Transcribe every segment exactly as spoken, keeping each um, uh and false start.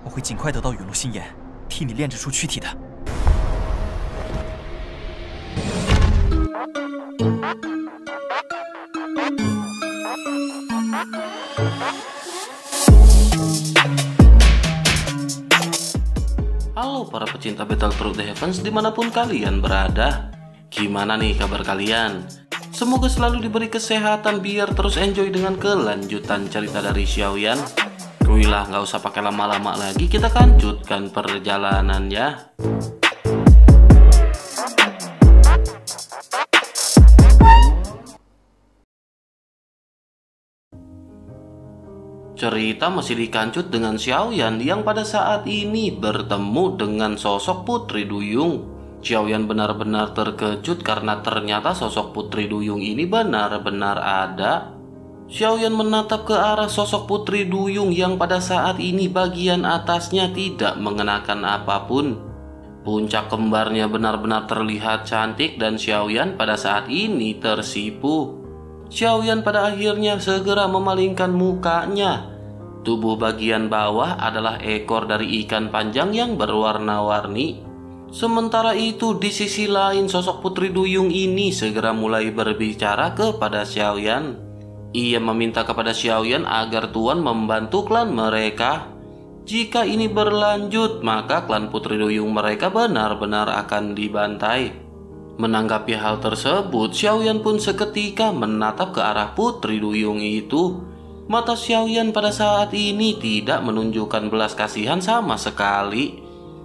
我会尽快得到陨落心炎，替你炼制出躯体的。Halo para pecinta Battle Through the Heavens dimanapun kalian berada. Gimana nih kabar kalian? Semoga selalu diberi kesehatan biar terus enjoy dengan kelanjutan cerita dari Xiao Yan. Wilah, nggak usah pakai lama-lama lagi, kita lanjutkan perjalanannya. Cerita masih dikancut dengan Xiao Yan yang pada saat ini bertemu dengan sosok Putri Duyung. Xiao Yan benar-benar terkejut karena ternyata sosok Putri Duyung ini benar-benar ada. Xiao Yan menatap ke arah sosok Putri Duyung yang pada saat ini bagian atasnya tidak mengenakan apapun. Puncak kembarnya benar-benar terlihat cantik dan Xiao Yan pada saat ini tersipu. Xiao Yan pada akhirnya segera memalingkan mukanya. Tubuh bagian bawah adalah ekor dari ikan panjang yang berwarna-warni. Sementara itu di sisi lain sosok Putri Duyung ini segera mulai berbicara kepada Xiao Yan. Ia meminta kepada Xiao Yan agar Tuan membantu klan mereka. Jika ini berlanjut, maka klan Putri Duyung mereka benar-benar akan dibantai. Menanggapi hal tersebut, Xiao Yan pun seketika menatap ke arah Putri Duyung itu. Mata Xiao Yan pada saat ini tidak menunjukkan belas kasihan sama sekali.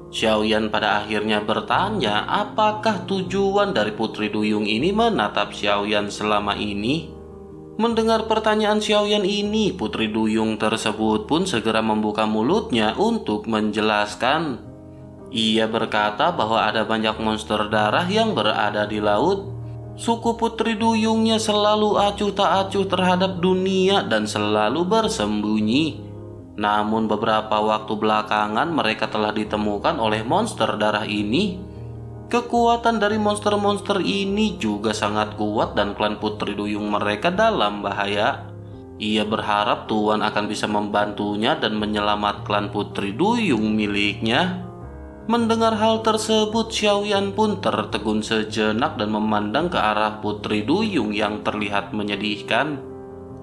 Xiao Yan pada akhirnya bertanya apakah tujuan dari Putri Duyung ini menatap Xiao Yan selama ini. Mendengar pertanyaan Xiao Yan ini, Putri Duyung tersebut pun segera membuka mulutnya untuk menjelaskan. Ia berkata bahwa ada banyak monster darah yang berada di laut. Suku Putri Duyungnya selalu acuh tak acuh terhadap dunia dan selalu bersembunyi. Namun beberapa waktu belakangan mereka telah ditemukan oleh monster darah ini. Kekuatan dari monster-monster ini juga sangat kuat dan klan Putri Duyung mereka dalam bahaya. Ia berharap Tuan akan bisa membantunya dan menyelamat klan Putri Duyung miliknya. Mendengar hal tersebut, Xiao Yan pun tertegun sejenak dan memandang ke arah Putri Duyung yang terlihat menyedihkan.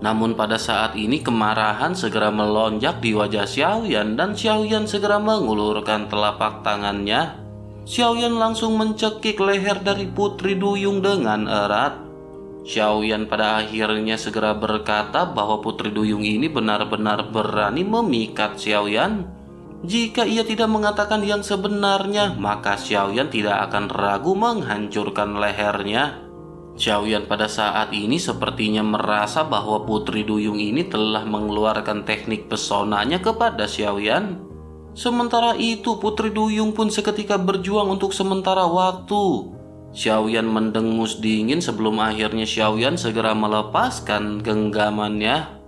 Namun pada saat ini kemarahan segera melonjak di wajah Xiao Yan dan Xiao Yan segera mengulurkan telapak tangannya. Xiao Yan langsung mencekik leher dari Putri Duyung dengan erat. Xiao Yan pada akhirnya segera berkata bahwa Putri Duyung ini benar-benar berani memikat Xiao Yan. Jika ia tidak mengatakan yang sebenarnya, maka Xiao Yan tidak akan ragu menghancurkan lehernya. Xiao Yan pada saat ini sepertinya merasa bahwa Putri Duyung ini telah mengeluarkan teknik pesonanya kepada Xiao Yan. Sementara itu, Putri Duyung pun seketika berjuang untuk sementara waktu. Xiao Yan mendengus dingin sebelum akhirnya Xiao Yan segera melepaskan genggamannya.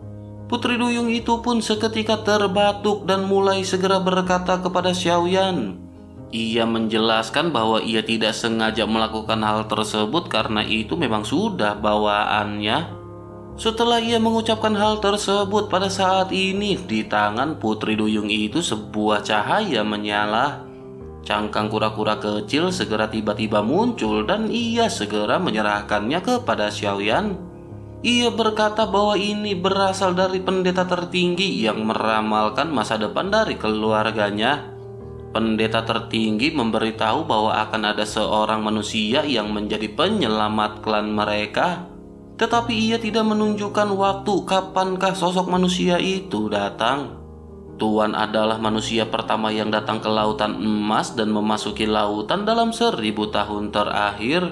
Putri Duyung itu pun seketika terbatuk dan mulai segera berkata kepada Xiao Yan. Ia menjelaskan bahwa ia tidak sengaja melakukan hal tersebut karena itu memang sudah bawaannya. Setelah ia mengucapkan hal tersebut, pada saat ini di tangan Putri Duyung itu sebuah cahaya menyala. Cangkang kura-kura kecil segera tiba-tiba muncul dan ia segera menyerahkannya kepada Xiao Yan. Ia berkata bahwa ini berasal dari pendeta tertinggi yang meramalkan masa depan dari keluarganya. Pendeta tertinggi memberitahu bahwa akan ada seorang manusia yang menjadi penyelamat klan mereka. Tetapi ia tidak menunjukkan waktu kapankah sosok manusia itu datang. Tuan adalah manusia pertama yang datang ke Lautan Emas dan memasuki lautan dalam seribu tahun terakhir.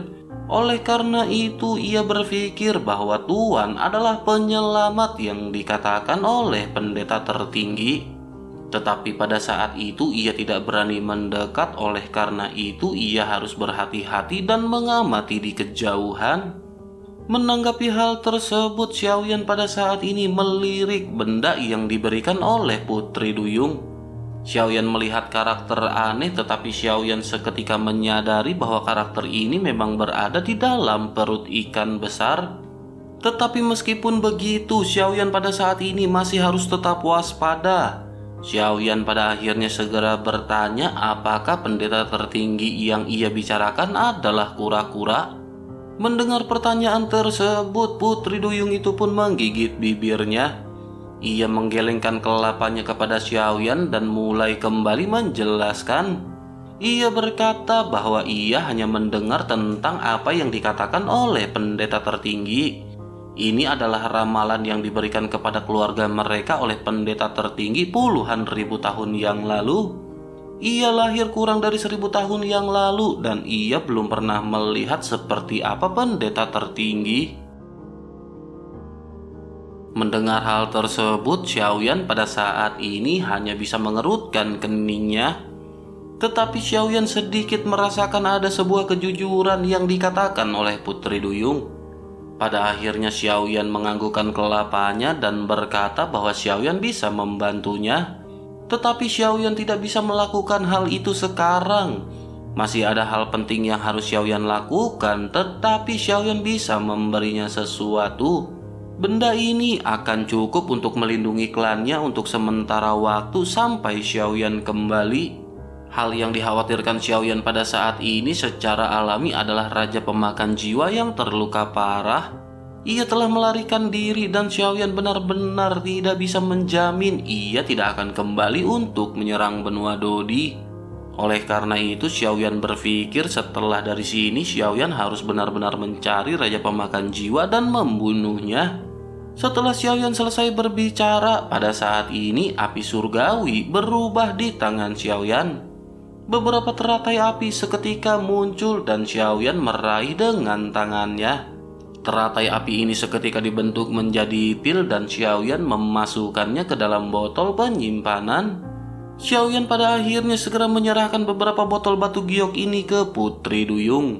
Oleh karena itu ia berpikir bahwa Tuan adalah penyelamat yang dikatakan oleh pendeta tertinggi. Tetapi pada saat itu ia tidak berani mendekat, oleh karena itu ia harus berhati-hati dan mengamati di kejauhan. Menanggapi hal tersebut, Xiao Yan pada saat ini melirik benda yang diberikan oleh Putri Duyung. Xiao Yan melihat karakter aneh, tetapi Xiao Yan seketika menyadari bahwa karakter ini memang berada di dalam perut ikan besar. Tetapi meskipun begitu, Xiao Yan pada saat ini masih harus tetap waspada. Xiao Yan pada akhirnya segera bertanya apakah pendeta tertinggi yang ia bicarakan adalah kura-kura. Mendengar pertanyaan tersebut, Putri Duyung itu pun menggigit bibirnya. Ia menggelengkan kelapanya kepada Xiao Yan dan mulai kembali menjelaskan. Ia berkata bahwa ia hanya mendengar tentang apa yang dikatakan oleh pendeta tertinggi. Ini adalah ramalan yang diberikan kepada keluarga mereka oleh pendeta tertinggi puluhan ribu tahun yang lalu. Ia lahir kurang dari seribu tahun yang lalu dan ia belum pernah melihat seperti apa pendeta tertinggi. Mendengar hal tersebut, Xiao Yan pada saat ini hanya bisa mengerutkan keningnya. Tetapi Xiao Yan sedikit merasakan ada sebuah kejujuran yang dikatakan oleh Putri Duyung. Pada akhirnya Xiao Yan menganggukkan kelapanya dan berkata bahwa Xiao Yan bisa membantunya. Tetapi Xiao Yan tidak bisa melakukan hal itu sekarang. Masih ada hal penting yang harus Xiao Yan lakukan, tetapi Xiao Yan bisa memberinya sesuatu. Benda ini akan cukup untuk melindungi klannya untuk sementara waktu sampai Xiao Yan kembali. Hal yang dikhawatirkan Xiao Yan pada saat ini secara alami adalah Raja Pemakan Jiwa yang terluka parah. Ia telah melarikan diri dan Xiao Yan benar-benar tidak bisa menjamin ia tidak akan kembali untuk menyerang benua Dodi. Oleh karena itu Xiao Yan berpikir setelah dari sini Xiao Yan harus benar-benar mencari Raja Pemakan Jiwa dan membunuhnya. Setelah Xiao Yan selesai berbicara, pada saat ini api surgawi berubah di tangan Xiao Yan. Beberapa teratai api seketika muncul dan Xiao Yan meraih dengan tangannya. Teratai api ini seketika dibentuk menjadi pil dan Xiao Yan memasukkannya ke dalam botol penyimpanan. Xiao Yan pada akhirnya segera menyerahkan beberapa botol batu giok ini ke Putri Duyung.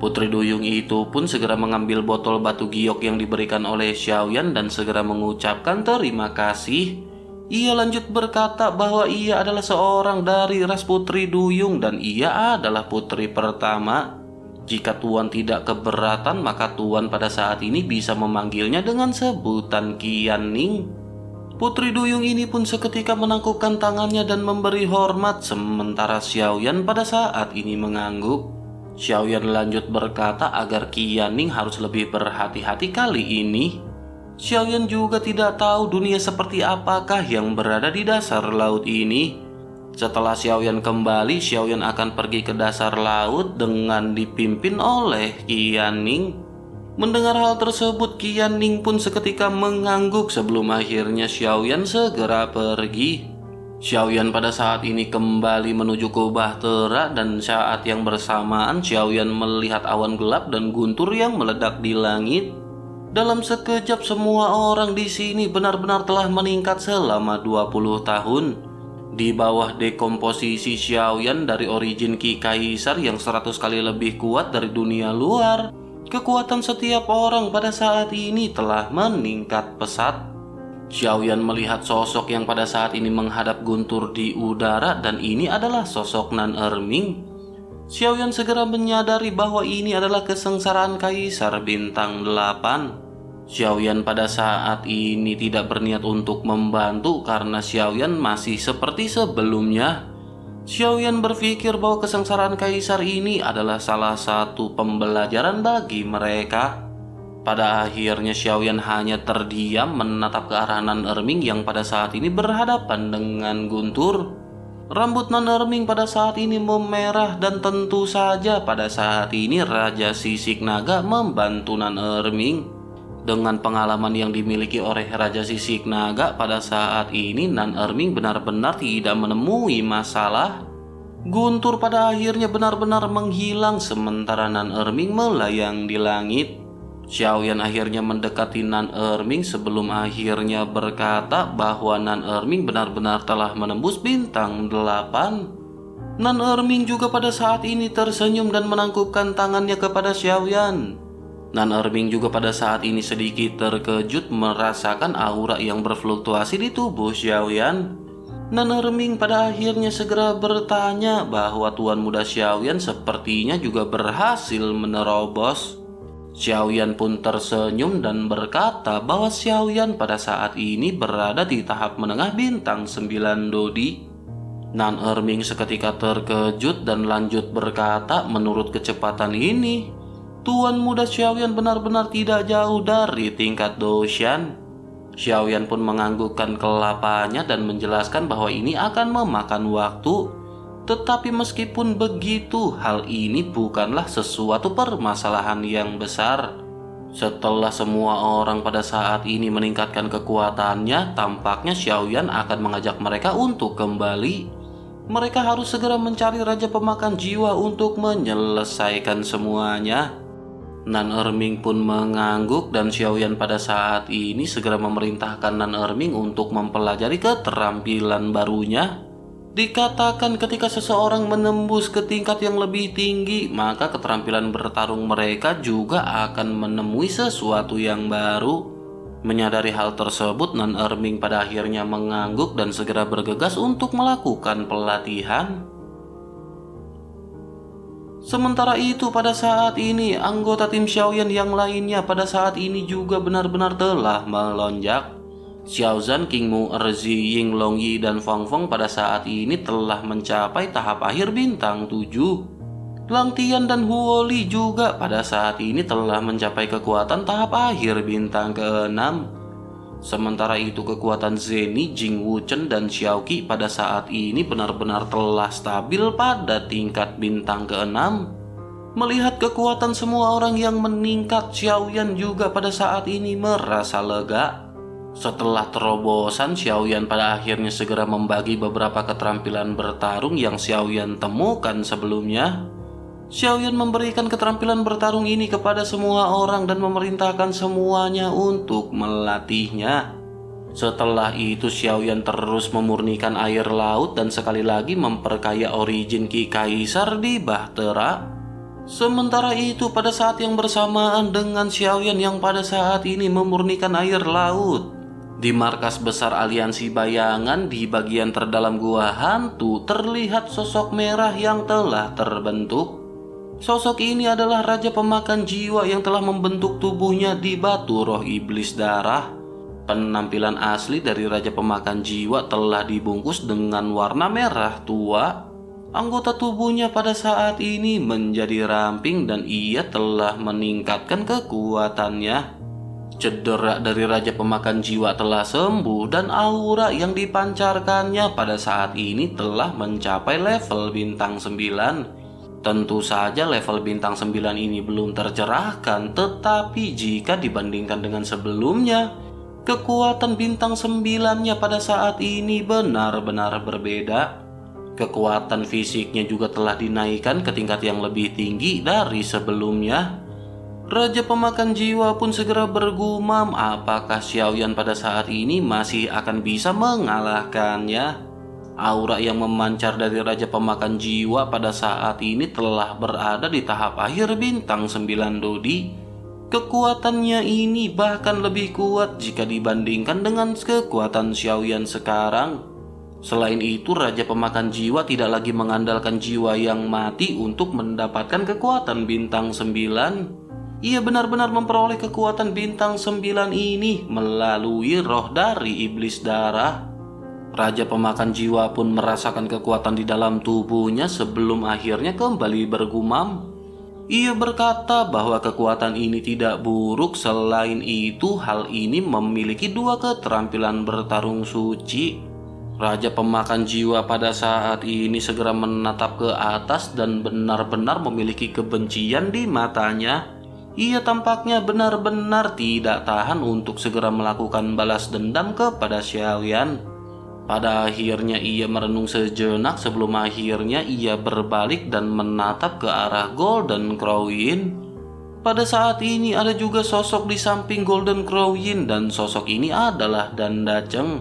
Putri Duyung itu pun segera mengambil botol batu giok yang diberikan oleh Xiao Yan dan segera mengucapkan terima kasih. Ia lanjut berkata bahwa ia adalah seorang dari ras Putri Duyung dan ia adalah putri pertama. Jika Tuan tidak keberatan, maka Tuan pada saat ini bisa memanggilnya dengan sebutan Qian Ning. Putri Duyung ini pun seketika menangkupkan tangannya dan memberi hormat, sementara Xiao Yan pada saat ini mengangguk. Xiao Yan lanjut berkata agar Qian Ning harus lebih berhati-hati kali ini. Xiao Yan juga tidak tahu dunia seperti apakah yang berada di dasar laut ini. Setelah Xiao Yan kembali, Xiao Yan akan pergi ke dasar laut dengan dipimpin oleh Qian Ning. Mendengar hal tersebut, Qian Ning pun seketika mengangguk sebelum akhirnya Xiao Yan segera pergi. Xiao Yan pada saat ini kembali menuju kubah Tera dan saat yang bersamaan Xiao Yan melihat awan gelap dan guntur yang meledak di langit. Dalam sekejap semua orang di sini benar-benar telah meningkat selama dua puluh tahun. Di bawah dekomposisi Xiao Yan dari origin Ki Kaisar yang seratus kali lebih kuat dari dunia luar, kekuatan setiap orang pada saat ini telah meningkat pesat. Xiao Yan melihat sosok yang pada saat ini menghadap guntur di udara dan ini adalah sosok Nan Erming. Xiao Yan segera menyadari bahwa ini adalah kesengsaraan Kaisar Bintang delapan. Xiao Yan pada saat ini tidak berniat untuk membantu karena Xiao Yan masih seperti sebelumnya. Xiao Yan berpikir bahwa kesengsaraan Kaisar ini adalah salah satu pembelajaran bagi mereka. Pada akhirnya Xiao Yan hanya terdiam menatap ke arah Nan Erming yang pada saat ini berhadapan dengan guntur. Rambut Nan Erming pada saat ini memerah dan tentu saja pada saat ini Raja Sisik Naga membantu Nan Erming. Dengan pengalaman yang dimiliki oleh Raja Sisik Naga pada saat ini Nan Erming benar-benar tidak menemui masalah. Guntur pada akhirnya benar-benar menghilang sementara Nan Erming melayang di langit. Xiao Yan akhirnya mendekati Nan Erming sebelum akhirnya berkata bahwa Nan Erming benar-benar telah menembus bintang delapan. Nan Erming juga pada saat ini tersenyum dan menangkupkan tangannya kepada Xiao Yan. Nan Erming juga pada saat ini sedikit terkejut merasakan aura yang berfluktuasi di tubuh Xiao Yan. Nan Erming pada akhirnya segera bertanya bahwa Tuan Muda Xiao Yan sepertinya juga berhasil menerobos. Xiao Yan pun tersenyum dan berkata bahwa Xiao Yan pada saat ini berada di tahap menengah bintang sembilan Dodi. Nan Erming seketika terkejut dan lanjut berkata, menurut kecepatan ini, tuan muda Xiao Yan benar-benar tidak jauh dari tingkat Doshan. Xiao Yan pun menganggukkan kelapanya dan menjelaskan bahwa ini akan memakan waktu. Tetapi meskipun begitu, hal ini bukanlah sesuatu permasalahan yang besar. Setelah semua orang pada saat ini meningkatkan kekuatannya, tampaknya Xiao Yan akan mengajak mereka untuk kembali. Mereka harus segera mencari Raja Pemakan Jiwa untuk menyelesaikan semuanya. Nan Erming pun mengangguk dan Xiao Yan pada saat ini segera memerintahkan Nan Erming untuk mempelajari keterampilan barunya. Dikatakan ketika seseorang menembus ke tingkat yang lebih tinggi, maka keterampilan bertarung mereka juga akan menemui sesuatu yang baru. Menyadari hal tersebut, Nan Erming pada akhirnya mengangguk dan segera bergegas untuk melakukan pelatihan. Sementara itu, pada saat ini, anggota tim Xiao Yan yang lainnya pada saat ini juga benar-benar telah melonjak. Xiao Zhan, Qingmu, Erzi, Yinglongyi, dan Fengfeng pada saat ini telah mencapai tahap akhir bintang tujuh. Langtian dan Huoli juga pada saat ini telah mencapai kekuatan tahap akhir bintang keenam. Sementara itu kekuatan Zeni, Jingwuchen, dan Xiaoqi pada saat ini benar-benar telah stabil pada tingkat bintang keenam. Melihat kekuatan semua orang yang meningkat, Xiao Yan juga pada saat ini merasa lega. Setelah terobosan, Xiao Yan pada akhirnya segera membagi beberapa keterampilan bertarung yang Xiao Yan temukan sebelumnya. Xiao Yan memberikan keterampilan bertarung ini kepada semua orang dan memerintahkan semuanya untuk melatihnya. Setelah itu, Xiao Yan terus memurnikan air laut dan sekali lagi memperkaya origin Ki Kaisar di Bahtera. Sementara itu, pada saat yang bersamaan dengan Xiao Yan yang pada saat ini memurnikan air laut, di markas besar aliansi bayangan di bagian terdalam gua hantu terlihat sosok merah yang telah terbentuk. Sosok ini adalah Raja Pemakan Jiwa yang telah membentuk tubuhnya di batu roh iblis darah. Penampilan asli dari Raja Pemakan Jiwa telah dibungkus dengan warna merah tua. Anggota tubuhnya pada saat ini menjadi ramping dan ia telah meningkatkan kekuatannya. Cedera dari Raja Pemakan Jiwa telah sembuh dan aura yang dipancarkannya pada saat ini telah mencapai level bintang sembilan. Tentu saja level bintang sembilan ini belum tercerahkan, tetapi jika dibandingkan dengan sebelumnya, kekuatan bintang sembilannya pada saat ini benar-benar berbeda. Kekuatan fisiknya juga telah dinaikkan ke tingkat yang lebih tinggi dari sebelumnya. Raja Pemakan Jiwa pun segera bergumam apakah Xiao Yan pada saat ini masih akan bisa mengalahkannya. Aura yang memancar dari Raja Pemakan Jiwa pada saat ini telah berada di tahap akhir bintang sembilan Dodi. Kekuatannya ini bahkan lebih kuat jika dibandingkan dengan kekuatan Xiao Yan sekarang. Selain itu, Raja Pemakan Jiwa tidak lagi mengandalkan jiwa yang mati untuk mendapatkan kekuatan bintang sembilan. Ia benar-benar memperoleh kekuatan bintang sembilan ini melalui roh dari iblis darah. Raja Pemakan Jiwa pun merasakan kekuatan di dalam tubuhnya sebelum akhirnya kembali bergumam. Ia berkata bahwa kekuatan ini tidak buruk. Selain itu, hal ini memiliki dua keterampilan bertarung suci. Raja Pemakan Jiwa pada saat ini segera menatap ke atas dan benar-benar memiliki kebencian di matanya. Ia tampaknya benar-benar tidak tahan untuk segera melakukan balas dendam kepada Xiao Yan. Pada akhirnya ia merenung sejenak sebelum akhirnya ia berbalik dan menatap ke arah Golden Crow Yin. Pada saat ini ada juga sosok di samping Golden Crow Yin dan sosok ini adalah Dan Daceng.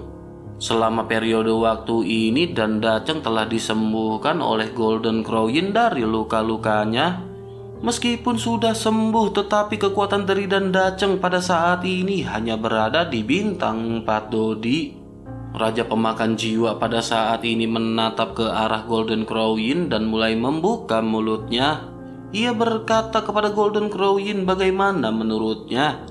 Selama periode waktu ini, Dan Daceng telah disembuhkan oleh Golden Crow Yin dari luka-lukanya. Meskipun sudah sembuh, tetapi kekuatan dari Dan Daceng pada saat ini hanya berada di bintang empat Dodi. Raja Pemakan Jiwa pada saat ini menatap ke arah Golden Crow Yin dan mulai membuka mulutnya. Ia berkata kepada Golden Crow Yin bagaimana menurutnya.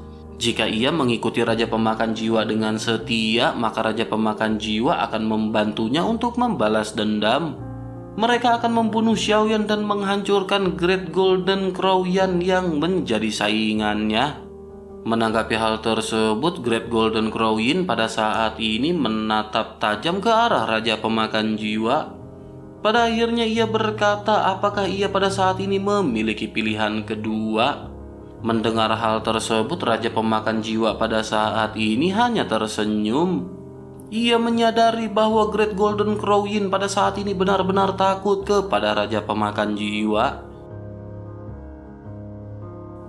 Jika ia mengikuti Raja Pemakan Jiwa dengan setia, maka Raja Pemakan Jiwa akan membantunya untuk membalas dendam. Mereka akan membunuh Xiao Yan dan menghancurkan Great Golden Crow Yin yang menjadi saingannya. Menanggapi hal tersebut, Great Golden Crow Yin pada saat ini menatap tajam ke arah Raja Pemakan Jiwa. Pada akhirnya ia berkata apakah ia pada saat ini memiliki pilihan kedua. Mendengar hal tersebut, Raja Pemakan Jiwa pada saat ini hanya tersenyum. Ia menyadari bahwa Great Golden Crow Yin pada saat ini benar-benar takut kepada Raja Pemakan Jiwa.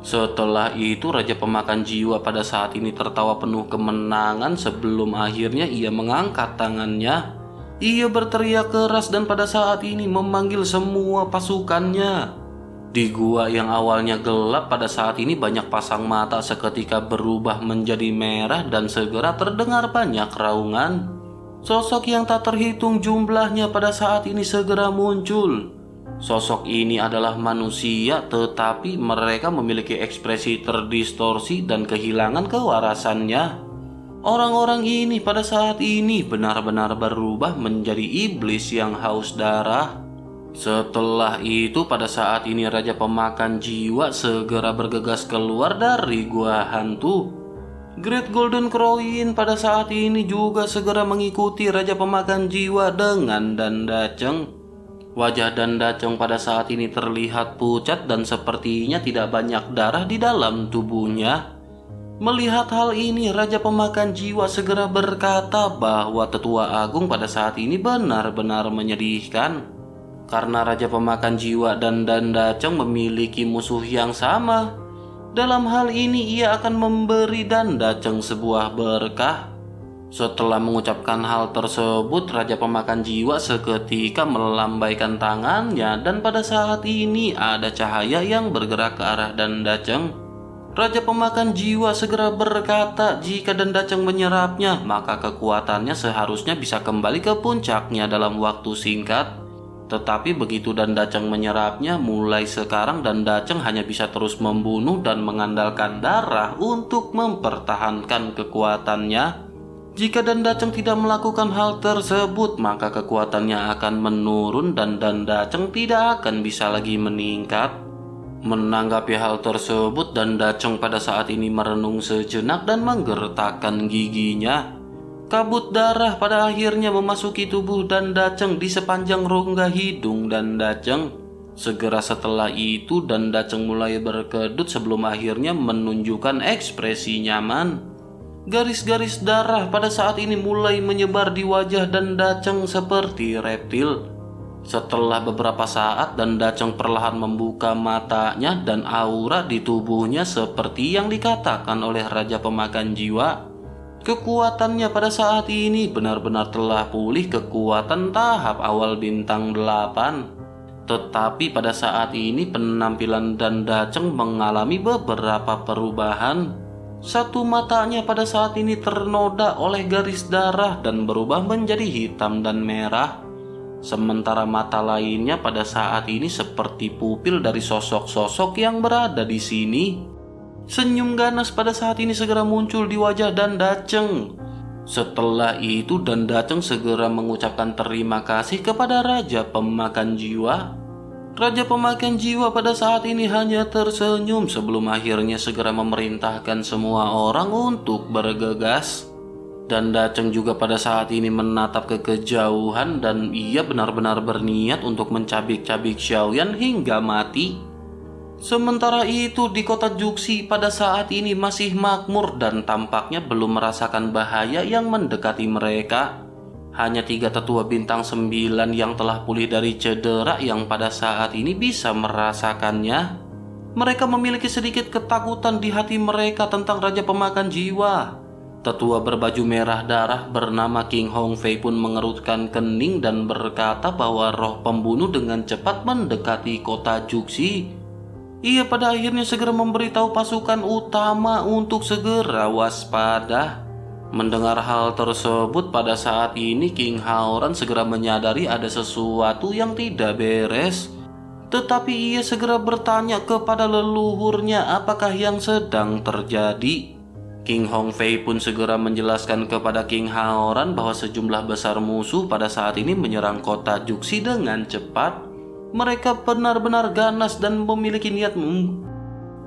Setelah itu, Raja Pemakan Jiwa pada saat ini tertawa penuh kemenangan sebelum akhirnya ia mengangkat tangannya. Ia berteriak keras dan pada saat ini memanggil semua pasukannya. Di gua yang awalnya gelap pada saat ini banyak pasang mata seketika berubah menjadi merah dan segera terdengar banyak raungan. Sosok yang tak terhitung jumlahnya pada saat ini segera muncul. Sosok ini adalah manusia, tetapi mereka memiliki ekspresi terdistorsi dan kehilangan kewarasannya. Orang-orang ini pada saat ini benar-benar berubah menjadi iblis yang haus darah. Setelah itu, pada saat ini Raja Pemakan Jiwa segera bergegas keluar dari gua hantu. Great Golden Crow Yin pada saat ini juga segera mengikuti Raja Pemakan Jiwa dengan Dan Daceng. Wajah Dan Daceng pada saat ini terlihat pucat dan sepertinya tidak banyak darah di dalam tubuhnya. Melihat hal ini, Raja Pemakan Jiwa segera berkata bahwa tetua agung pada saat ini benar-benar menyedihkan. Karena Raja Pemakan Jiwa dan Dan Daceng memiliki musuh yang sama. Dalam hal ini ia akan memberi Dan Daceng sebuah berkah. Setelah mengucapkan hal tersebut, Raja Pemakan Jiwa seketika melambaikan tangannya dan pada saat ini ada cahaya yang bergerak ke arah Dan Daceng. Raja Pemakan Jiwa segera berkata jika Dan Daceng menyerapnya, maka kekuatannya seharusnya bisa kembali ke puncaknya dalam waktu singkat. Tetapi begitu Dan Daceng menyerapnya, mulai sekarang Dan Daceng hanya bisa terus membunuh dan mengandalkan darah untuk mempertahankan kekuatannya. Jika Dan Daceng tidak melakukan hal tersebut, maka kekuatannya akan menurun dan Dan Daceng tidak akan bisa lagi meningkat. Menanggapi hal tersebut, Dan Daceng pada saat ini merenung sejenak dan menggertakkan giginya. Kabut darah pada akhirnya memasuki tubuh Dan Daceng di sepanjang rongga hidung Dan Daceng. Segera setelah itu, Dan Daceng mulai berkedut sebelum akhirnya menunjukkan ekspresi nyaman. Garis-garis darah pada saat ini mulai menyebar di wajah Dan Daceng seperti reptil. Setelah beberapa saat, Dan Daceng perlahan membuka matanya dan aura di tubuhnya seperti yang dikatakan oleh Raja Pemakan Jiwa. Kekuatannya pada saat ini benar-benar telah pulih kekuatan tahap awal bintang delapan. Tetapi pada saat ini penampilan Dan Daceng mengalami beberapa perubahan. Satu matanya pada saat ini ternoda oleh garis darah dan berubah menjadi hitam dan merah. Sementara mata lainnya pada saat ini seperti pupil dari sosok-sosok yang berada di sini. Senyum ganas pada saat ini segera muncul di wajah Dan Daceng. Setelah itu, Dan Daceng segera mengucapkan terima kasih kepada Raja Pemakan Jiwa. Raja Pemakan Jiwa pada saat ini hanya tersenyum sebelum akhirnya segera memerintahkan semua orang untuk bergegas. Dan Daceng juga pada saat ini menatap ke kejauhan dan ia benar-benar berniat untuk mencabik-cabik Xiao Yan hingga mati. Sementara itu, di kota Juxi pada saat ini masih makmur dan tampaknya belum merasakan bahaya yang mendekati mereka. Hanya tiga tetua bintang sembilan yang telah pulih dari cedera yang pada saat ini bisa merasakannya. Mereka memiliki sedikit ketakutan di hati mereka tentang Raja Pemakan Jiwa. Tetua berbaju merah darah bernama King Hong Fei pun mengerutkan kening dan berkata bahwa roh pembunuh dengan cepat mendekati kota Juxi. Ia pada akhirnya segera memberitahu pasukan utama untuk segera waspada. Mendengar hal tersebut, pada saat ini King Haoran segera menyadari ada sesuatu yang tidak beres. tetapi ia segera bertanya kepada leluhurnya apakah yang sedang terjadi. King Hong Fei pun segera menjelaskan kepada King Haoran bahwa sejumlah besar musuh pada saat ini menyerang kota Juxi dengan cepat. Mereka benar-benar ganas dan memiliki niat mem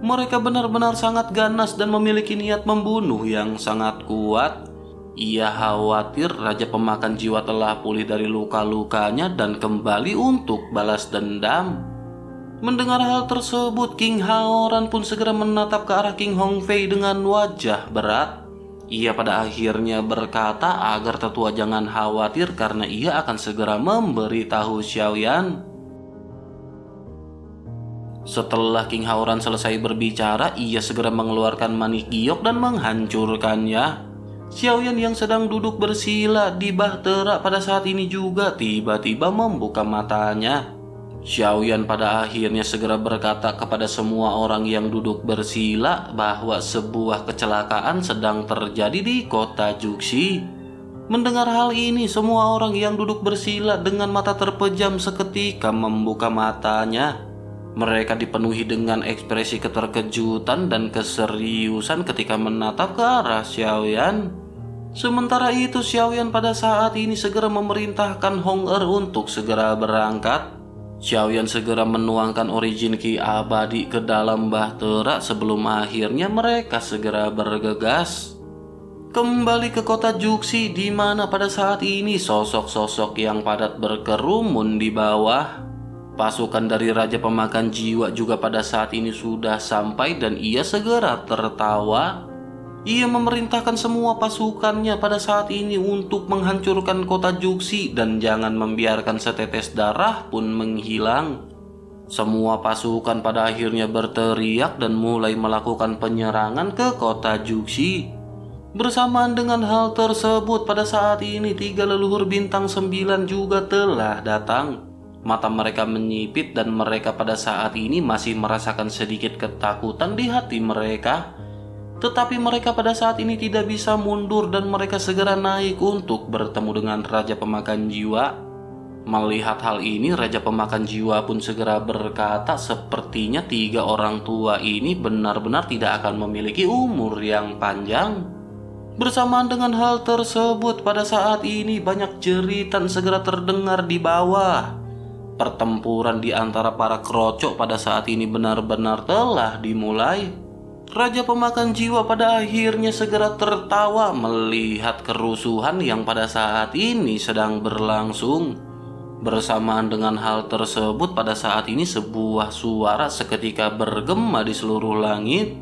Mereka benar-benar sangat ganas dan memiliki niat membunuh yang sangat kuat. Ia khawatir Raja Pemakan Jiwa telah pulih dari luka-lukanya dan kembali untuk balas dendam. Mendengar hal tersebut, King Haoran pun segera menatap ke arah King Hong Fei dengan wajah berat. Ia pada akhirnya berkata agar tetua jangan khawatir karena ia akan segera memberitahu Xiao Yan. Setelah King Haoran selesai berbicara, ia segera mengeluarkan manik giok dan menghancurkannya. Xiao Yan yang sedang duduk bersila di bahtera pada saat ini juga tiba-tiba membuka matanya. Xiao Yan pada akhirnya segera berkata kepada semua orang yang duduk bersila bahwa sebuah kecelakaan sedang terjadi di kota Juxi. Mendengar hal ini, semua orang yang duduk bersila dengan mata terpejam seketika membuka matanya. Mereka dipenuhi dengan ekspresi keterkejutan dan keseriusan ketika menatap ke arah Xiao Yan. Sementara itu, Xiao Yan pada saat ini segera memerintahkan Hong Er untuk segera berangkat. Xiao Yan segera menuangkan origin Ki abadi ke dalam bahtera sebelum akhirnya mereka segera bergegas kembali ke kota Juxi, di mana pada saat ini sosok-sosok yang padat berkerumun di bawah. Pasukan dari Raja Pemakan Jiwa juga pada saat ini sudah sampai dan ia segera tertawa. Ia memerintahkan semua pasukannya pada saat ini untuk menghancurkan kota Juxi dan jangan membiarkan setetes darah pun menghilang. Semua pasukan pada akhirnya berteriak dan mulai melakukan penyerangan ke kota Juxi. Bersamaan dengan hal tersebut, pada saat ini tiga leluhur bintang sembilan juga telah datang. Mata mereka menyipit dan mereka pada saat ini masih merasakan sedikit ketakutan di hati mereka. Tetapi mereka pada saat ini tidak bisa mundur dan mereka segera naik untuk bertemu dengan Raja Pemakan Jiwa. Melihat hal ini, Raja Pemakan Jiwa pun segera berkata sepertinya tiga orang tua ini benar-benar tidak akan memiliki umur yang panjang. Bersamaan dengan hal tersebut, pada saat ini banyak jeritan segera terdengar di bawah. Pertempuran di antara para krocok pada saat ini benar-benar telah dimulai. Raja Pemakan Jiwa pada akhirnya segera tertawa melihat kerusuhan yang pada saat ini sedang berlangsung. Bersamaan dengan hal tersebut, pada saat ini sebuah suara seketika bergema di seluruh langit.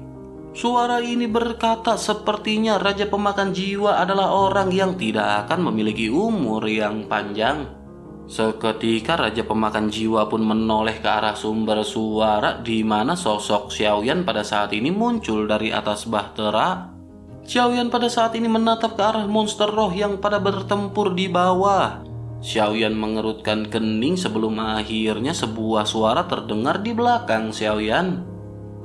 Suara ini berkata sepertinya Raja Pemakan Jiwa adalah orang yang tidak akan memiliki umur yang panjang. Seketika Raja Pemakan Jiwa pun menoleh ke arah sumber suara, di mana sosok Xiao Yan pada saat ini muncul dari atas bahtera. Xiao Yan pada saat ini menatap ke arah monster roh yang pada bertempur di bawah. Xiao Yan mengerutkan kening sebelum akhirnya sebuah suara terdengar di belakang Xiao Yan.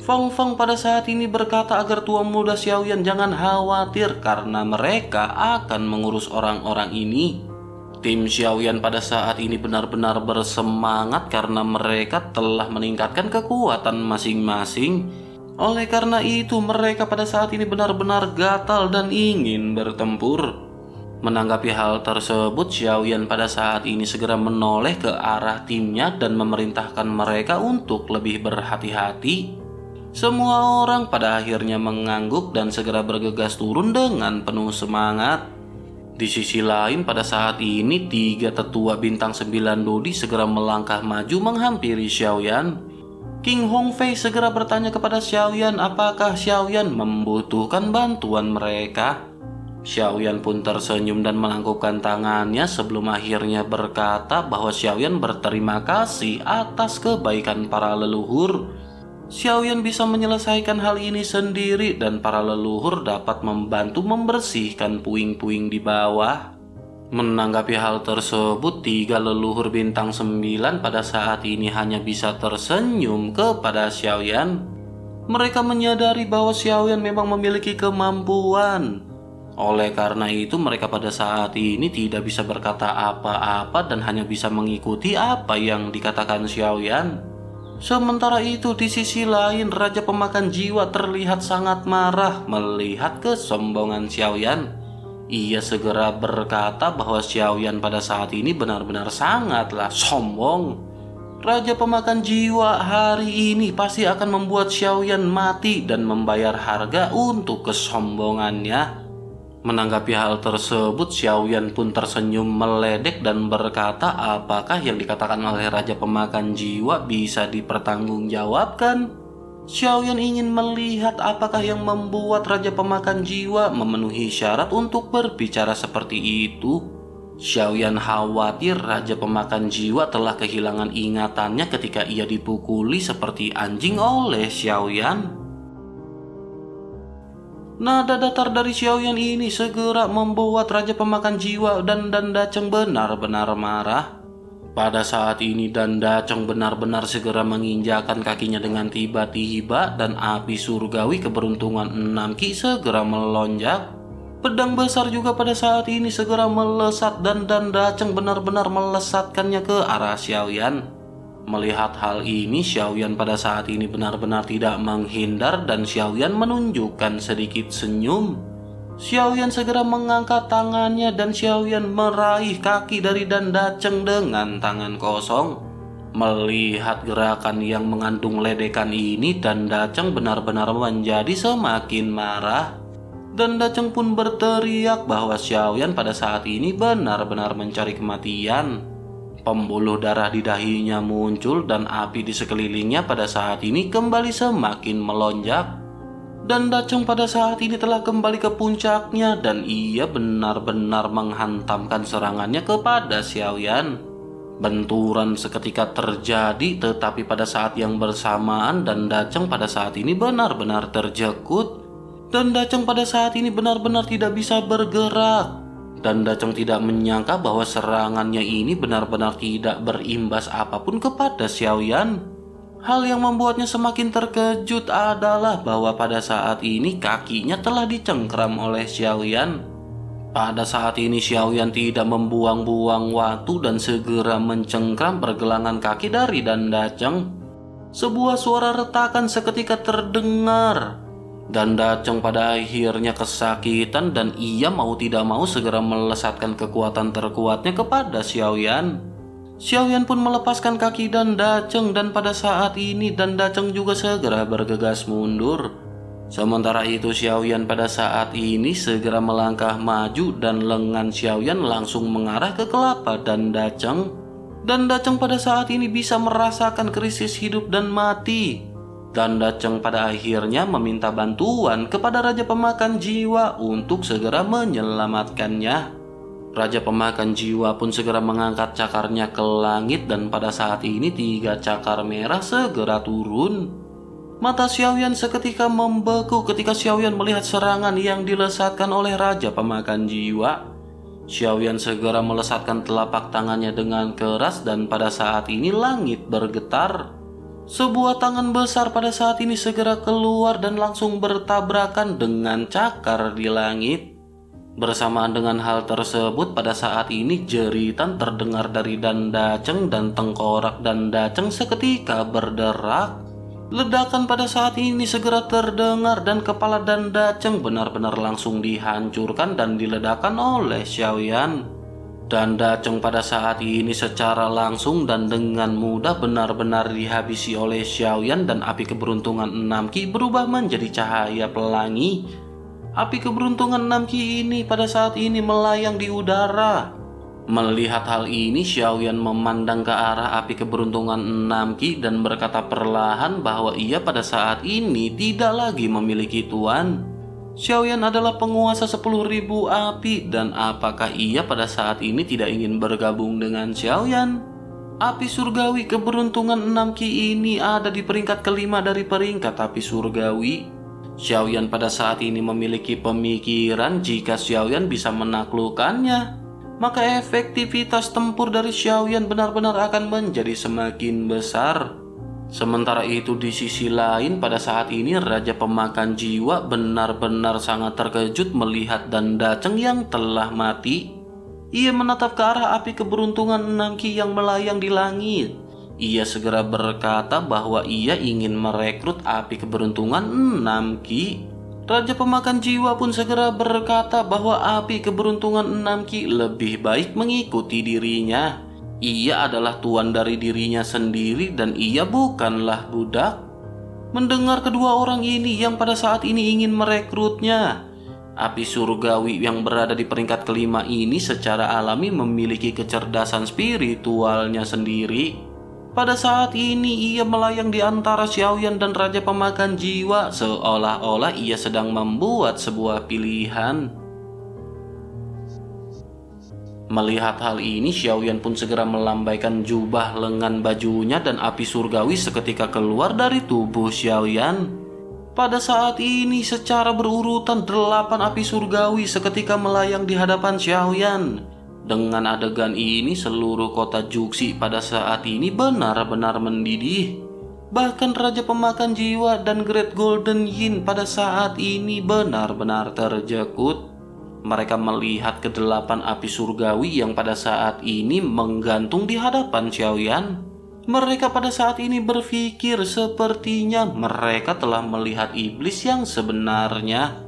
Fengfeng pada saat ini berkata agar tua muda Xiao Yan jangan khawatir karena mereka akan mengurus orang-orang ini. Tim Xiao Yan pada saat ini benar-benar bersemangat karena mereka telah meningkatkan kekuatan masing-masing. Oleh karena itu, mereka pada saat ini benar-benar gatal dan ingin bertempur. Menanggapi hal tersebut, Xiao Yan pada saat ini segera menoleh ke arah timnya dan memerintahkan mereka untuk lebih berhati-hati. Semua orang pada akhirnya mengangguk dan segera bergegas turun dengan penuh semangat. Di sisi lain, pada saat ini tiga tetua bintang sembilan Dodi segera melangkah maju menghampiri Xiao Yan. King Hong Fei segera bertanya kepada Xiao Yan apakah Xiao Yan membutuhkan bantuan mereka. Xiao Yan pun tersenyum dan melangkupkan tangannya sebelum akhirnya berkata bahwa Xiao Yan berterima kasih atas kebaikan para leluhur. Xiao Yan bisa menyelesaikan hal ini sendiri dan para leluhur dapat membantu membersihkan puing-puing di bawah. Menanggapi hal tersebut, tiga leluhur bintang sembilan pada saat ini hanya bisa tersenyum kepada Xiao Yan. Mereka menyadari bahwa Xiao Yan memang memiliki kemampuan. Oleh karena itu, mereka pada saat ini tidak bisa berkata apa-apa dan hanya bisa mengikuti apa yang dikatakan Xiao Yan. Sementara itu di sisi lain Raja Pemakan Jiwa terlihat sangat marah melihat kesombongan Xiao Yan. Ia segera berkata bahwa Xiao Yan pada saat ini benar-benar sangatlah sombong. Raja Pemakan Jiwa hari ini pasti akan membuat Xiao Yan mati dan membayar harga untuk kesombongannya. Menanggapi hal tersebut, Xiao Yan pun tersenyum meledek dan berkata, apakah yang dikatakan oleh Raja Pemakan Jiwa bisa dipertanggungjawabkan? Xiao Yan ingin melihat apakah yang membuat Raja Pemakan Jiwa memenuhi syarat untuk berbicara seperti itu. Xiao Yan khawatir Raja Pemakan Jiwa telah kehilangan ingatannya ketika ia dipukuli seperti anjing oleh Xiao Yan. Nada datar dari Xiao Yan ini segera membuat Raja Pemakan Jiwa dan Dan Daceng benar-benar marah. Pada saat ini Dan Daceng benar-benar segera menginjakan kakinya dengan tiba-tiba dan api surgawi keberuntungan enam Ki segera melonjak. Pedang besar juga pada saat ini segera melesat dan Dan Daceng benar-benar melesatkannya ke arah Xiao Yan. Melihat hal ini, Xiao Yan pada saat ini benar-benar tidak menghindar dan Xiao Yan menunjukkan sedikit senyum. Xiao Yan segera mengangkat tangannya dan Xiao Yan meraih kaki dari Dan Daceng dengan tangan kosong. Melihat gerakan yang mengandung ledekan ini, Dan Daceng benar-benar menjadi semakin marah. Dan Daceng pun berteriak bahwa Xiao Yan pada saat ini benar-benar mencari kematian. Pembuluh darah di dahinya muncul dan api di sekelilingnya pada saat ini kembali semakin melonjak. Dan Daceng pada saat ini telah kembali ke puncaknya dan ia benar-benar menghantamkan serangannya kepada Xiao Yan. Benturan seketika terjadi, tetapi pada saat yang bersamaan Dan Daceng pada saat ini benar-benar terjekut. Dan Daceng pada saat ini benar-benar tidak bisa bergerak. Dan Daceng tidak menyangka bahwa serangannya ini benar-benar tidak berimbas apapun kepada Xiao Yan. Hal yang membuatnya semakin terkejut adalah bahwa pada saat ini kakinya telah dicengkram oleh Xiao Yan. Pada saat ini Xiao Yan tidak membuang-buang waktu dan segera mencengkram pergelangan kaki dari Dan Daceng. Sebuah suara retakan seketika terdengar. Dan Daceng pada akhirnya kesakitan dan ia mau tidak mau segera melesatkan kekuatan terkuatnya kepada Xiao Yan. Xiao Yan pun melepaskan kaki Dan Daceng dan pada saat ini Dan Daceng juga segera bergegas mundur. Sementara itu Xiao Yan pada saat ini segera melangkah maju dan lengan Xiao Yan langsung mengarah ke kelapa Dan Daceng. Dan Daceng pada saat ini bisa merasakan krisis hidup dan mati. Dan Daceng pada akhirnya meminta bantuan kepada Raja Pemakan Jiwa untuk segera menyelamatkannya. Raja Pemakan Jiwa pun segera mengangkat cakarnya ke langit dan pada saat ini tiga cakar merah segera turun. Mata Xiao Yan seketika membeku ketika Xiao Yan melihat serangan yang dilesatkan oleh Raja Pemakan Jiwa. Xiao Yan segera melesatkan telapak tangannya dengan keras dan pada saat ini langit bergetar. Sebuah tangan besar pada saat ini segera keluar dan langsung bertabrakan dengan cakar di langit. Bersamaan dengan hal tersebut pada saat ini jeritan terdengar dari Dan Daceng dan tengkorak Dan Daceng seketika berderak. Ledakan pada saat ini segera terdengar dan kepala Dan Daceng benar-benar langsung dihancurkan dan diledakkan oleh Xiao Yan. Dan Daceng pada saat ini secara langsung dan dengan mudah benar-benar dihabisi oleh Xiao Yan dan api keberuntungan enam Ki berubah menjadi cahaya pelangi. Api keberuntungan enam Ki ini pada saat ini melayang di udara. Melihat hal ini Xiao Yan memandang ke arah api keberuntungan enam Ki dan berkata perlahan bahwa ia pada saat ini tidak lagi memiliki tuan. Xiao Yan adalah penguasa sepuluh ribu api dan apakah ia pada saat ini tidak ingin bergabung dengan Xiao Yan? Api surgawi keberuntungan enam Ki ini ada di peringkat kelima dari peringkat api surgawi. Xiao Yan pada saat ini memiliki pemikiran jika Xiao Yan bisa menaklukkannya, maka efektivitas tempur dari Xiao Yan benar-benar akan menjadi semakin besar. Sementara itu di sisi lain pada saat ini Raja Pemakan Jiwa benar-benar sangat terkejut melihat Dan Daceng yang telah mati. Ia menatap ke arah api keberuntungan enam Ki yang melayang di langit. Ia segera berkata bahwa ia ingin merekrut api keberuntungan enam Qi. Raja Pemakan Jiwa pun segera berkata bahwa api keberuntungan enam Qi lebih baik mengikuti dirinya. Ia adalah tuan dari dirinya sendiri dan ia bukanlah budak. Mendengar kedua orang ini yang pada saat ini ingin merekrutnya, api surgawi yang berada di peringkat kelima ini secara alami memiliki kecerdasan spiritualnya sendiri. Pada saat ini ia melayang di antara Xiao Yan dan Raja Pemakan Jiwa, seolah-olah ia sedang membuat sebuah pilihan. Melihat hal ini, Xiao Yan pun segera melambaikan jubah lengan bajunya dan api surgawi seketika keluar dari tubuh Xiao Yan. Pada saat ini secara berurutan delapan api surgawi seketika melayang di hadapan Xiao Yan. Dengan adegan ini, seluruh kota Juxi pada saat ini benar-benar mendidih. Bahkan Raja Pemakan Jiwa dan Great Golden Yin pada saat ini benar-benar terjekut. Mereka melihat kedelapan api surgawi yang pada saat ini menggantung di hadapan Xiao Yan. Mereka pada saat ini berpikir sepertinya mereka telah melihat iblis yang sebenarnya.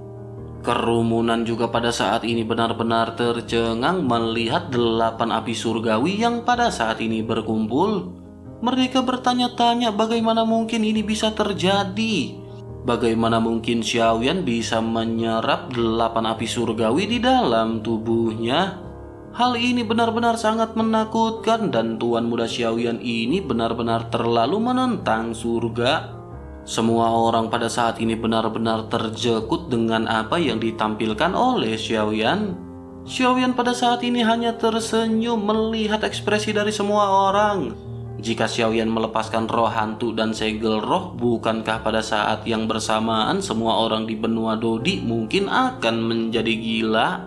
Kerumunan juga pada saat ini benar-benar tercengang melihat delapan api surgawi yang pada saat ini berkumpul. Mereka bertanya-tanya bagaimana mungkin ini bisa terjadi. Bagaimana mungkin Xiao Yan bisa menyerap delapan api surgawi di dalam tubuhnya. Hal ini benar-benar sangat menakutkan dan tuan muda Xiao Yan ini benar-benar terlalu menentang surga. Semua orang pada saat ini benar-benar terjekut dengan apa yang ditampilkan oleh Xiao Yan. Xiao Yan pada saat ini hanya tersenyum melihat ekspresi dari semua orang. Jika Xiao Yan melepaskan roh hantu dan segel roh, bukankah pada saat yang bersamaan semua orang di benua Dodi mungkin akan menjadi gila?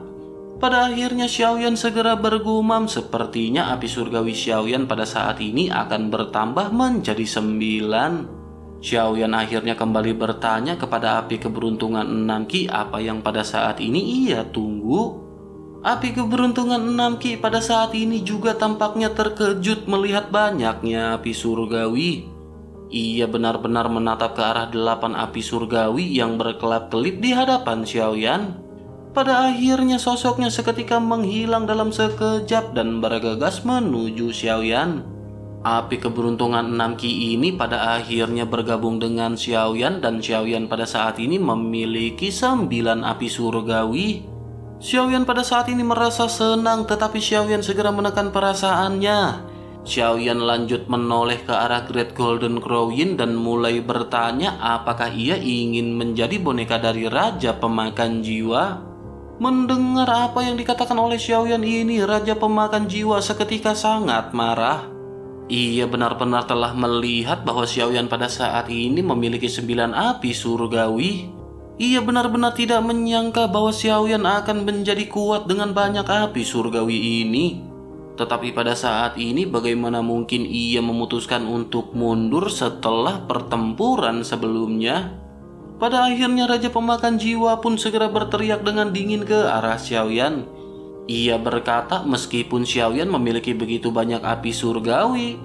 Pada akhirnya Xiao Yan segera bergumam, sepertinya api surgawi Xiao Yan pada saat ini akan bertambah menjadi sembilan. Xiao Yan akhirnya kembali bertanya kepada api keberuntungan enam Qi apa yang pada saat ini ia tunggu. Api keberuntungan enam Qi pada saat ini juga tampaknya terkejut melihat banyaknya api surgawi. Ia benar-benar menatap ke arah delapan api surgawi yang berkelap-kelip di hadapan Xiao Yan. Pada akhirnya sosoknya seketika menghilang dalam sekejap dan bergegas menuju Xiao Yan. Api keberuntungan enam Qi ini pada akhirnya bergabung dengan Xiao Yan dan Xiao Yan pada saat ini memiliki sembilan api surgawi. Xiao Yan pada saat ini merasa senang tetapi Xiao Yan segera menekan perasaannya. Xiao Yan lanjut menoleh ke arah Great Golden Crow Yin dan mulai bertanya apakah ia ingin menjadi boneka dari Raja Pemakan Jiwa. Mendengar apa yang dikatakan oleh Xiao Yan ini, Raja Pemakan Jiwa seketika sangat marah. Ia benar-benar telah melihat bahwa Xiao Yan pada saat ini memiliki sembilan api surgawi. Ia benar-benar tidak menyangka bahwa Xiao Yan akan menjadi kuat dengan banyak api surgawi ini. Tetapi pada saat ini bagaimana mungkin ia memutuskan untuk mundur setelah pertempuran sebelumnya. Pada akhirnya Raja Pemakan Jiwa pun segera berteriak dengan dingin ke arah Xiao Yan. Ia berkata meskipun Xiao Yan memiliki begitu banyak api surgawi,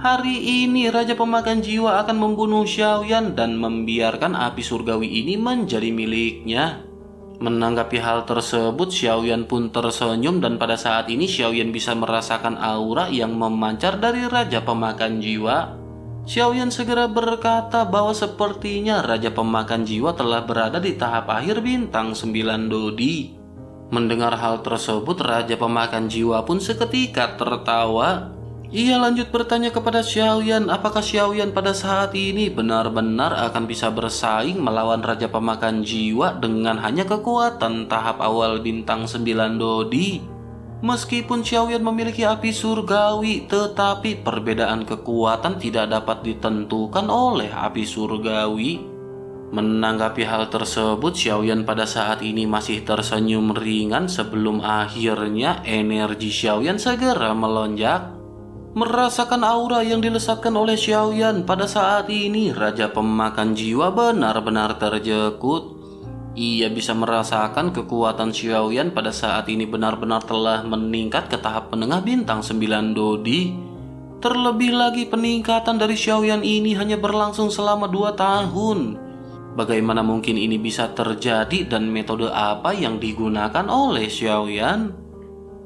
hari ini Raja Pemakan Jiwa akan membunuh Xiao Yan dan membiarkan api surgawi ini menjadi miliknya. Menanggapi hal tersebut, Xiao Yan pun tersenyum dan pada saat ini Xiao Yan bisa merasakan aura yang memancar dari Raja Pemakan Jiwa. Xiao Yan segera berkata bahwa sepertinya Raja Pemakan Jiwa telah berada di tahap akhir bintang sembilan Dodi. Mendengar hal tersebut, Raja Pemakan Jiwa pun seketika tertawa. Ia lanjut bertanya kepada Xiao Yan apakah Xiao Yan pada saat ini benar-benar akan bisa bersaing melawan Raja Pemakan Jiwa dengan hanya kekuatan tahap awal bintang sembilan Dodi. Meskipun Xiao Yan memiliki api surgawi, tetapi perbedaan kekuatan tidak dapat ditentukan oleh api surgawi. Menanggapi hal tersebut, Xiao Yan pada saat ini masih tersenyum ringan sebelum akhirnya energi Xiao Yan segera melonjak. Merasakan aura yang dilesatkan oleh Xiao Yan pada saat ini, Raja Pemakan Jiwa benar-benar terjekut. Ia bisa merasakan kekuatan Xiao Yan pada saat ini benar-benar telah meningkat ke tahap menengah bintang sembilan Dodi. Terlebih lagi peningkatan dari Xiao Yan ini hanya berlangsung selama dua tahun. Bagaimana mungkin ini bisa terjadi dan metode apa yang digunakan oleh Xiao Yan?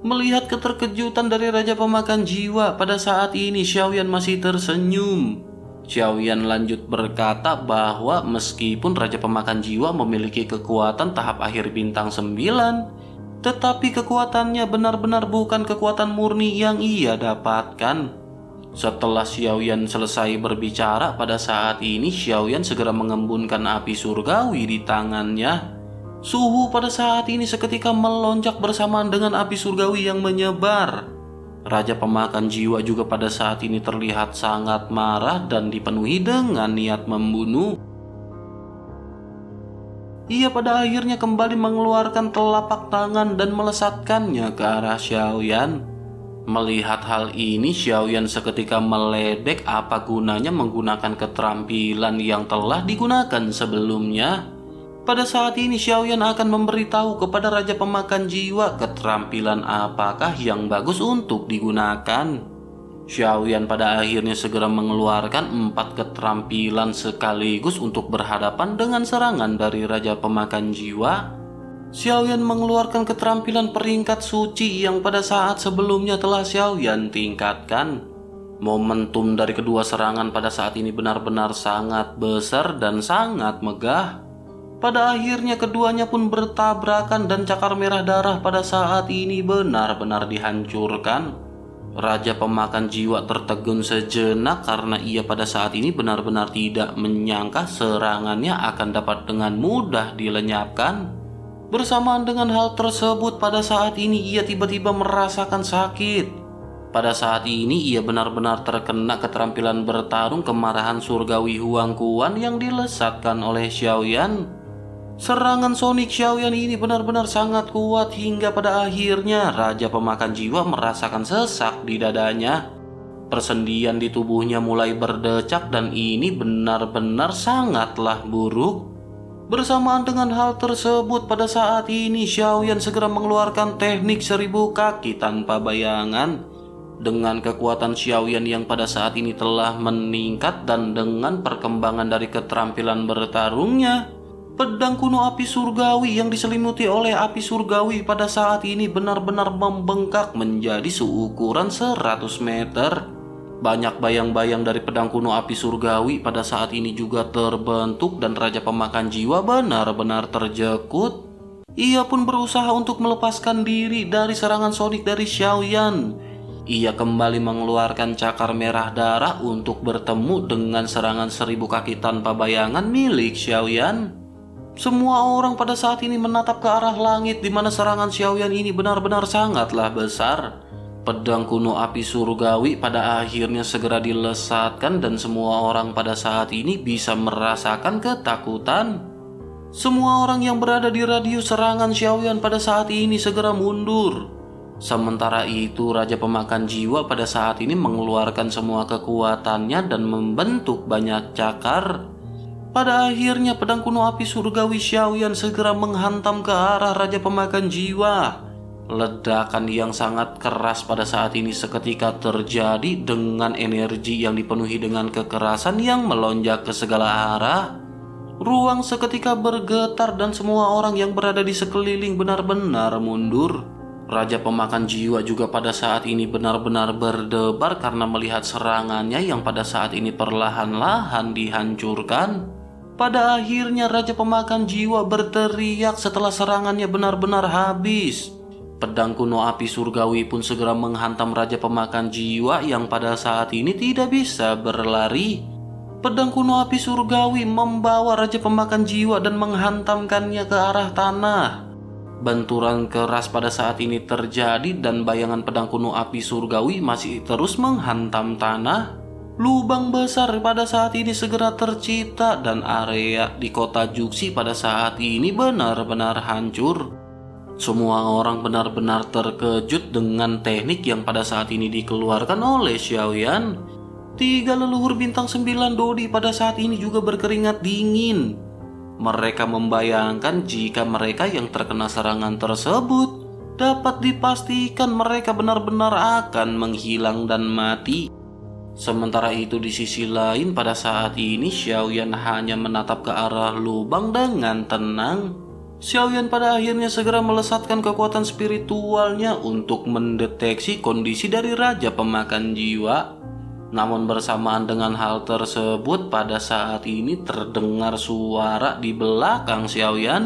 Melihat keterkejutan dari Raja Pemakan Jiwa, pada saat ini Xiao Yan masih tersenyum. Xiao Yan lanjut berkata bahwa meskipun Raja Pemakan Jiwa memiliki kekuatan tahap akhir bintang sembilan, tetapi kekuatannya benar-benar bukan kekuatan murni yang ia dapatkan. Setelah Xiao Yan selesai berbicara, pada saat ini Xiao Yan segera mengembunkan api surgawi di tangannya. Suhu pada saat ini seketika melonjak bersamaan dengan api surgawi yang menyebar. Raja Pemakan Jiwa juga pada saat ini terlihat sangat marah dan dipenuhi dengan niat membunuh. Ia pada akhirnya kembali mengeluarkan telapak tangan dan melesatkannya ke arah Xiao Yan. Melihat hal ini, Xiao Yan seketika meledek. Apa gunanya menggunakan keterampilan yang telah digunakan sebelumnya? Pada saat ini Xiao Yan akan memberitahu kepada Raja Pemakan Jiwa keterampilan apakah yang bagus untuk digunakan. Xiao Yan pada akhirnya segera mengeluarkan empat keterampilan sekaligus untuk berhadapan dengan serangan dari Raja Pemakan Jiwa. Xiao Yan mengeluarkan keterampilan peringkat suci yang pada saat sebelumnya telah Xiao Yan tingkatkan. Momentum dari kedua serangan pada saat ini benar-benar sangat besar dan sangat megah. Pada akhirnya keduanya pun bertabrakan dan cakar merah darah pada saat ini benar-benar dihancurkan. Raja Pemakan Jiwa tertegun sejenak karena ia pada saat ini benar-benar tidak menyangka serangannya akan dapat dengan mudah dilenyapkan. Bersamaan dengan hal tersebut, pada saat ini ia tiba-tiba merasakan sakit. Pada saat ini ia benar-benar terkena keterampilan bertarung kemarahan surgawi Huangkuan yang dilesatkan oleh Xiao Yan. Serangan sonik Xiao Yan ini benar-benar sangat kuat hingga pada akhirnya Raja Pemakan Jiwa merasakan sesak di dadanya. Persendian di tubuhnya mulai berdecak dan ini benar-benar sangatlah buruk. Bersamaan dengan hal tersebut, pada saat ini Xiao Yan segera mengeluarkan teknik seribu kaki tanpa bayangan. Dengan kekuatan Xiao Yan yang pada saat ini telah meningkat dan dengan perkembangan dari keterampilan bertarungnya, pedang kuno api surgawi yang diselimuti oleh api surgawi pada saat ini benar-benar membengkak menjadi seukuran seratus meter. Banyak bayang-bayang dari pedang kuno api surgawi pada saat ini juga terbentuk dan Raja Pemakan Jiwa benar-benar terjekut. Ia pun berusaha untuk melepaskan diri dari serangan sonik dari Xiao Yan. Ia kembali mengeluarkan cakar merah darah untuk bertemu dengan serangan seribu kaki tanpa bayangan milik Xiao Yan. Semua orang pada saat ini menatap ke arah langit di mana serangan Xiao Yan ini benar-benar sangatlah besar. Pedang kuno api surgawi pada akhirnya segera dilesatkan dan semua orang pada saat ini bisa merasakan ketakutan. Semua orang yang berada di radius serangan Xiao Yan pada saat ini segera mundur. Sementara itu Raja Pemakan Jiwa pada saat ini mengeluarkan semua kekuatannya dan membentuk banyak cakar. Pada akhirnya pedang kuno api surgawi Xiao Yan segera menghantam ke arah Raja Pemakan Jiwa. Ledakan yang sangat keras pada saat ini seketika terjadi dengan energi yang dipenuhi dengan kekerasan yang melonjak ke segala arah. Ruang seketika bergetar dan semua orang yang berada di sekeliling benar-benar mundur. Raja Pemakan Jiwa juga pada saat ini benar-benar berdebar karena melihat serangannya yang pada saat ini perlahan-lahan dihancurkan. Pada akhirnya Raja Pemakan Jiwa berteriak setelah serangannya benar-benar habis. Pedang kuno api surgawi pun segera menghantam Raja Pemakan Jiwa yang pada saat ini tidak bisa berlari. Pedang kuno api surgawi membawa Raja Pemakan Jiwa dan menghantamkannya ke arah tanah. Benturan keras pada saat ini terjadi dan bayangan pedang kuno api surgawi masih terus menghantam tanah. Lubang besar pada saat ini segera tercipta dan area di kota Juxi pada saat ini benar-benar hancur. Semua orang benar-benar terkejut dengan teknik yang pada saat ini dikeluarkan oleh Xiao Yan. Tiga leluhur bintang sembilan Dodi pada saat ini juga berkeringat dingin. Mereka membayangkan jika mereka yang terkena serangan tersebut dapat dipastikan mereka benar-benar akan menghilang dan mati. Sementara itu di sisi lain pada saat ini Xiao Yan hanya menatap ke arah lubang dengan tenang. Xiao Yan pada akhirnya segera melesatkan kekuatan spiritualnya untuk mendeteksi kondisi dari Raja Pemakan Jiwa. Namun bersamaan dengan hal tersebut pada saat ini terdengar suara di belakang Xiao Yan.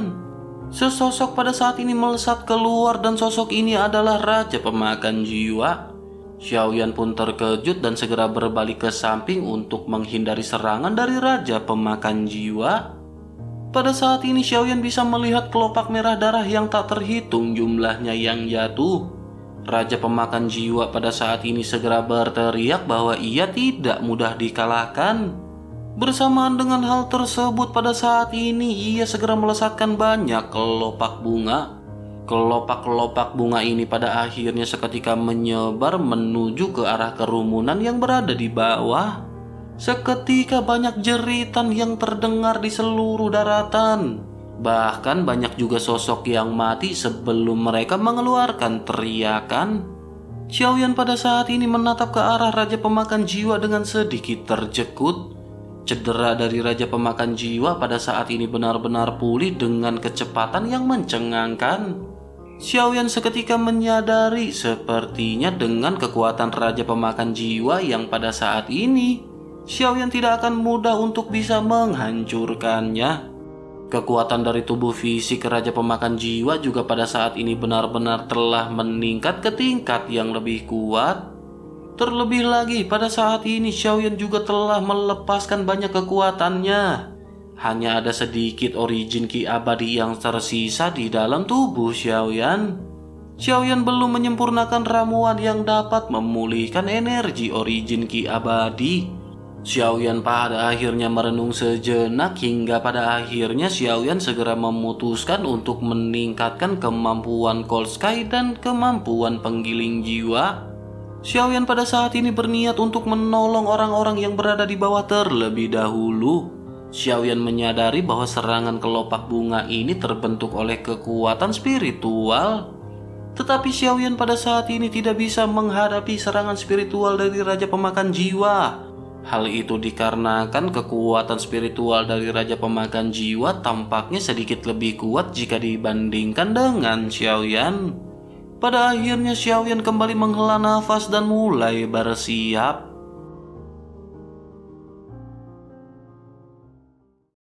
Sesosok pada saat ini melesat keluar dan sosok ini adalah Raja Pemakan Jiwa. Xiao Yan pun terkejut dan segera berbalik ke samping untuk menghindari serangan dari Raja Pemakan Jiwa. Pada saat ini Xiao Yan bisa melihat kelopak merah darah yang tak terhitung jumlahnya yang jatuh. Raja Pemakan Jiwa pada saat ini segera berteriak bahwa ia tidak mudah dikalahkan. Bersamaan dengan hal tersebut pada saat ini ia segera melesatkan banyak kelopak bunga. Kelopak-kelopak bunga ini pada akhirnya seketika menyebar menuju ke arah kerumunan yang berada di bawah. Seketika banyak jeritan yang terdengar di seluruh daratan. Bahkan banyak juga sosok yang mati sebelum mereka mengeluarkan teriakan. Xiao Yan pada saat ini menatap ke arah Raja Pemakan Jiwa dengan sedikit terjekut. Cedera dari Raja Pemakan Jiwa pada saat ini benar-benar pulih dengan kecepatan yang mencengangkan. Xiao Yan seketika menyadari sepertinya dengan kekuatan Raja Pemakan Jiwa yang pada saat ini, Xiao Yan tidak akan mudah untuk bisa menghancurkannya. Kekuatan dari tubuh fisik Raja Pemakan Jiwa juga pada saat ini benar-benar telah meningkat ke tingkat yang lebih kuat. Terlebih lagi pada saat ini Xiao Yan juga telah melepaskan banyak kekuatannya. Hanya ada sedikit origin ki abadi yang tersisa di dalam tubuh Xiao Yan. Xiao Yan belum menyempurnakan ramuan yang dapat memulihkan energi origin ki abadi. Xiao Yan pada akhirnya merenung sejenak hingga pada akhirnya Xiao Yan segera memutuskan untuk meningkatkan kemampuan Cold Sky dan kemampuan penggiling jiwa. Xiao Yan pada saat ini berniat untuk menolong orang-orang yang berada di bawah terlebih dahulu. Xiao Yan menyadari bahwa serangan kelopak bunga ini terbentuk oleh kekuatan spiritual. Tetapi Xiao Yan pada saat ini tidak bisa menghadapi serangan spiritual dari Raja Pemakan Jiwa. Hal itu dikarenakan kekuatan spiritual dari Raja Pemakan Jiwa tampaknya sedikit lebih kuat jika dibandingkan dengan Xiao Yan. Pada akhirnya Xiao Yan kembali menghela nafas dan mulai bersiap.